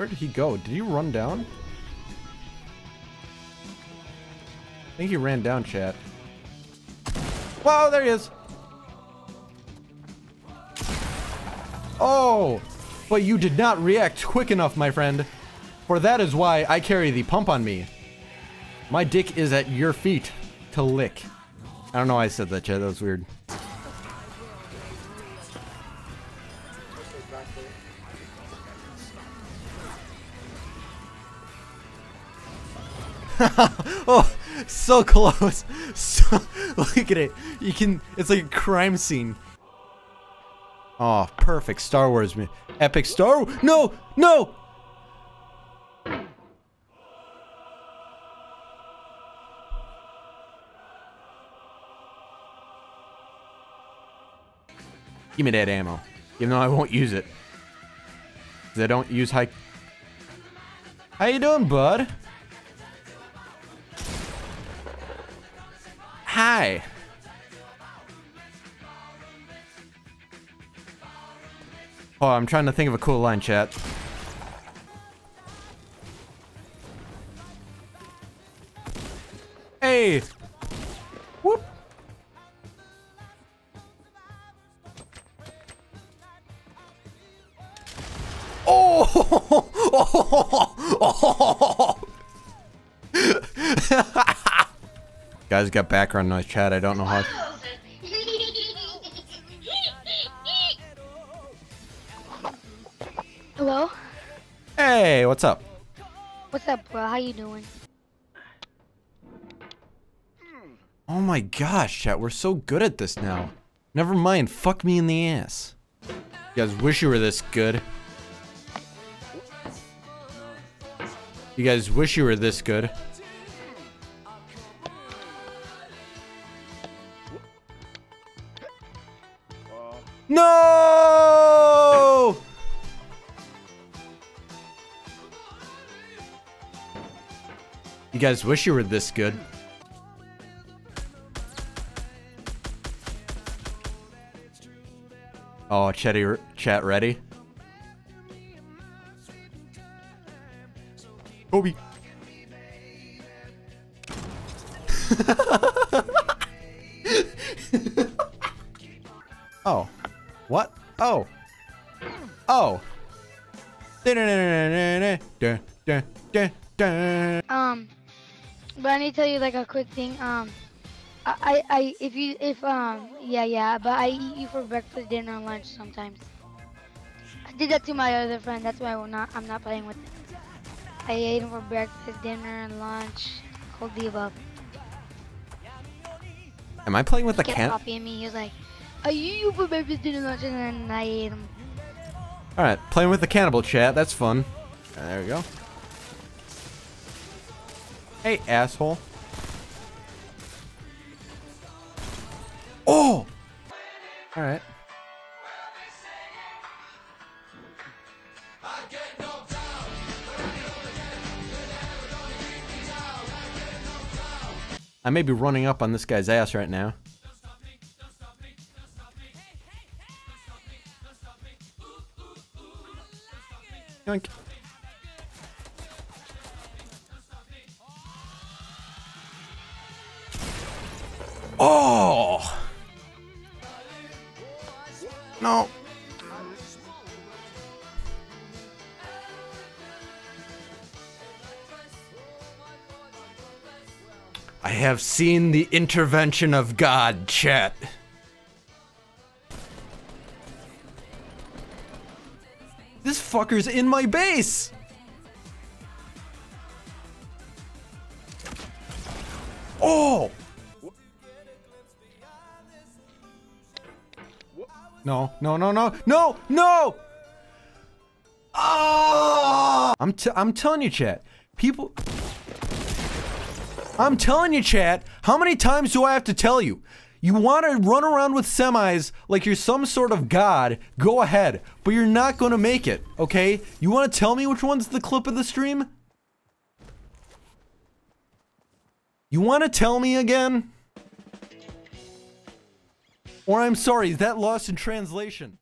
Where did he go? Did he run down? I think he ran down, chat. Whoa, there he is. Oh, but you did not react quick enough, my friend. For that is why I carry the pump on me. My dick is at your feet to lick. I don't know why I said that, chat. That was weird. Oh, so close. So, look at it. You can, it's like a crime scene. Oh, perfect Star Wars, man. Epic Star Wars. No, no. Give me that ammo, even though I won't use it. 'Cause I don't use high. How you doing, bud? Hi. Oh, I'm trying to think of a cool line, chat. Hey. Whoop. Oh. Guys got background noise, chat. I don't know how. Hello? Hey, what's up? What's up, bro? How you doing? Oh my gosh, chat. We're so good at this now. Never mind. Fuck me in the ass. You guys wish you were this good. You guys wish you were this good. No! You guys wish you were this good. Oh, chatty, chat ready? Obi. Oh. What? Oh. Oh. But I need to tell you like a quick thing. But I eat you for breakfast, dinner, and lunch sometimes. I did that to my other friend. That's why I'm not playing with it. I ate him for breakfast, dinner, and lunch. Cold diva. Am I playing with a cat? Copying me. He was like, I eat you for breakfast, dinner, lunch, and then I ate him. Alright, playing with the cannibal, chat. That's fun. There we go. Hey, asshole. Oh! Alright. I may be running up on this guy's ass right now. Yoink. Oh! No. I have seen the intervention of God, chat. This fucker's in my base! Oh! No, no, no, no, no, no! Oh! I'm telling you, chat. People... I'm telling you, chat. How many times do I have to tell you? You want to run around with semis like you're some sort of god, go ahead, but you're not going to make it, okay? You want to tell me which one's the clip of the stream? You want to tell me again? Or I'm sorry, is that lost in translation?